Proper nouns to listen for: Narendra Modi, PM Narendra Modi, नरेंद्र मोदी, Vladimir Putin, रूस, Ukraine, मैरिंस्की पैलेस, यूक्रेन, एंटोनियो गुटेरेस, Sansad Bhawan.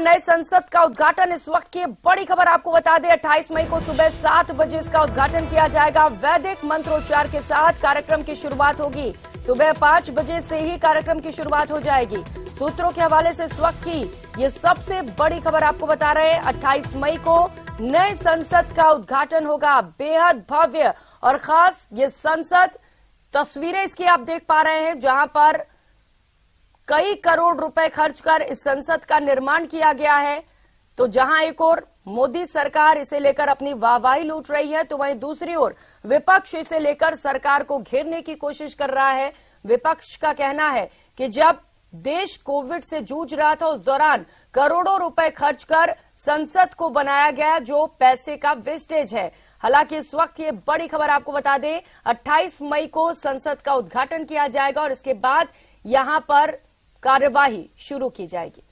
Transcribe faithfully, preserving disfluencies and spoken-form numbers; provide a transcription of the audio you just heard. नए संसद का उद्घाटन इस वक्त की बड़ी खबर आपको बता दें। अट्ठाईस मई को सुबह सात बजे इसका उद्घाटन किया जाएगा। वैदिक मंत्रोच्चार के साथ कार्यक्रम की शुरुआत होगी। सुबह पांच बजे से ही कार्यक्रम की शुरुआत हो जाएगी। सूत्रों के हवाले से इस वक्त की ये सबसे बड़ी खबर आपको बता रहे हैं। अट्ठाईस मई को नए संसद का उद्घाटन होगा। बेहद भव्य और खास ये संसद, तस्वीरें इसकी आप देख पा रहे हैं, जहां पर कई करोड़ रुपए खर्च कर इस संसद का निर्माण किया गया है। तो जहां एक ओर मोदी सरकार इसे लेकर अपनी वाहवाही लूट रही है, तो वहीं दूसरी ओर विपक्ष इसे लेकर सरकार को घेरने की कोशिश कर रहा है। विपक्ष का कहना है कि जब देश कोविड से जूझ रहा था, उस दौरान करोड़ों रुपए खर्च कर संसद को बनाया गया, जो पैसे का वेस्टेज है। हालांकि इस वक्त ये बड़ी खबर आपको बता दें, अट्ठाईस मई को संसद का उद्घाटन किया जाएगा और इसके बाद यहां पर कार्यवाही शुरू की जाएगी।